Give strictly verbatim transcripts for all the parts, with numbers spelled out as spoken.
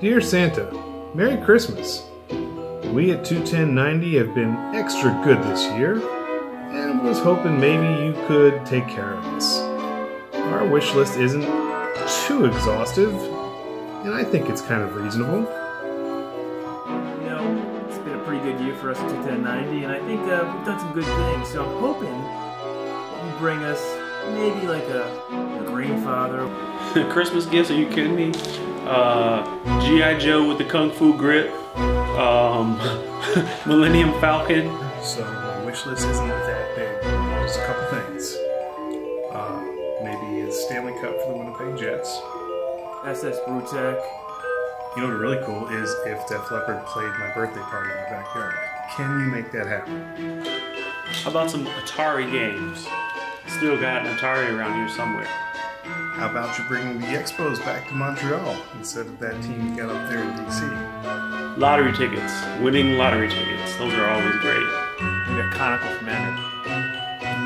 Dear Santa, Merry Christmas. We at two ten ninety have been extra good this year, and was hoping maybe you could take care of us. Our wish list isn't too exhaustive, and I think it's kind of reasonable. You know, it's been a pretty good year for us at two ten ninety, and I think uh, we've done some good things, so I'm hoping you bring us maybe like a, a Green Father. Christmas gifts, are you kidding me? Uh, G I Joe with the Kung Fu grip, um, Millennium Falcon. So my wish list isn't that big. There's a couple things. Uh, maybe a Stanley Cup for the Winnipeg Jets. S S BrewTech. You know what'd be really cool is if Def Leppard played my birthday party in the backyard. Can you make that happen? How about some Atari games? Still got an Atari around here somewhere. How about you bringing the Expos back to Montreal instead of that team you got up there in D C? Lottery tickets. Winning lottery tickets. Those are always great. They're conical for manner.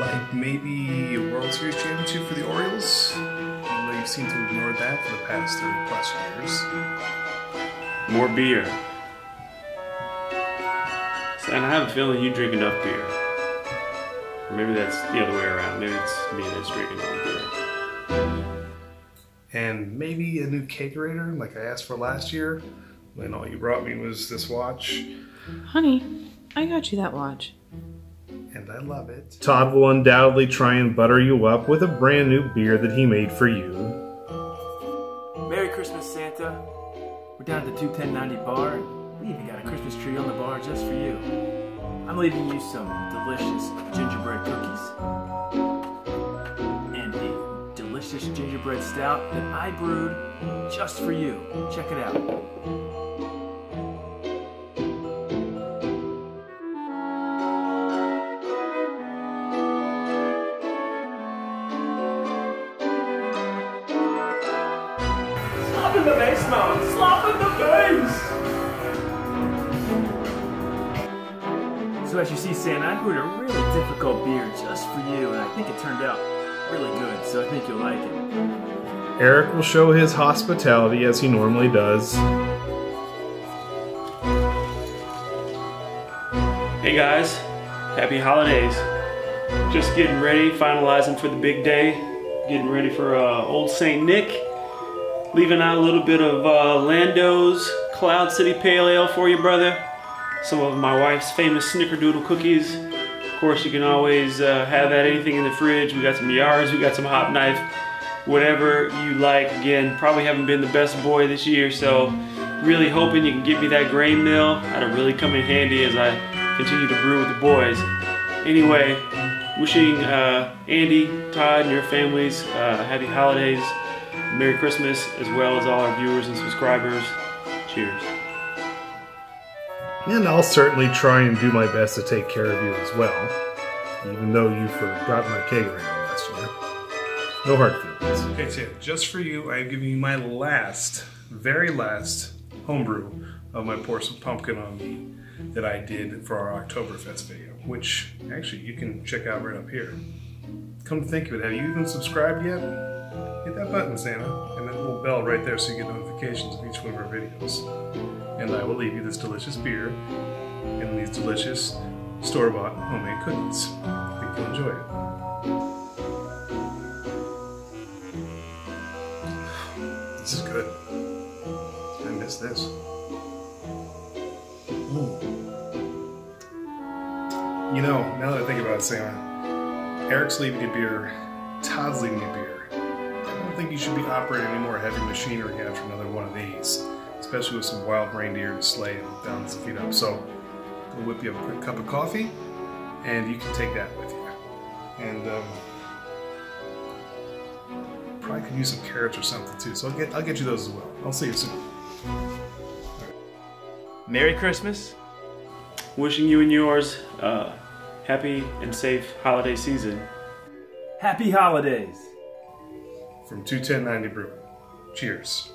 Like maybe a World Series championship for the Orioles? Although you seem to ignore that for the past thirty plus years. More beer. And I have a feeling you drink enough beer. Maybe that's the other way around. Maybe it's me that's drinking all beer. And maybe a new kegerator, like I asked for last year, when all you brought me was this watch. Honey, I got you that watch. And I love it. Todd will undoubtedly try and butter you up with a brand new beer that he made for you. Merry Christmas, Santa. We're down at the two ten ninety bar. We even got a Christmas tree on the bar just for you. I'm leaving you some delicious gingerbread cookies and a delicious gingerbread stout that I brewed just for you. Check it out. Slap in the face, man! Slap in the face! So as you see, Santa, I brewed a really difficult beer just for you, and I think it turned out really good, so I think you'll like it. Eric will show his hospitality as he normally does. Hey guys, happy holidays. Just getting ready, finalizing for the big day, getting ready for uh, Old Saint Nick, leaving out a little bit of uh, Lando's Cloud City Pale Ale for you, brother. Some of my wife's famous snickerdoodle cookies. Of course, you can always uh, have that, anything in the fridge. We got some yards, we got some hop knife, whatever you like. Again, probably haven't been the best boy this year, so really hoping you can give me that grain mill. That'll really come in handy as I continue to brew with the boys. Anyway, wishing uh, Andy, Todd, and your families uh, happy holidays, Merry Christmas, as well as all our viewers and subscribers. Cheers. And I'll certainly try and do my best to take care of you as well, even though you forgot my kegerator last year. No hard feelings. Okay, Tim, just for you, I have given you my last, very last homebrew of my porcelain pumpkin on me that I did for our Oktoberfest video, which actually you can check out right up here. Come to think of it, have you even subscribed yet? Hit that button, Santa, and that little bell right there so you get notifications of each one of our videos. And I will leave you this delicious beer and these delicious store-bought homemade cookies. I think you'll enjoy it. This is good. I miss this. Mm. You know, now that I think about it, Santa, Eric's leaving you beer, Todd's leaving you beer. I don't think you should be operating any more heavy machinery after another one of these. Especially with some wild reindeer to slay and balance the feet up. So we'll whip you up a quick cup of coffee, and you can take that with you. And um, probably could use some carrots or something too. So I'll get I'll get you those as well. I'll see you soon. Right. Merry Christmas. Wishing you and yours uh, happy and safe holiday season. Happy holidays from two ten ninety Brewing. Cheers.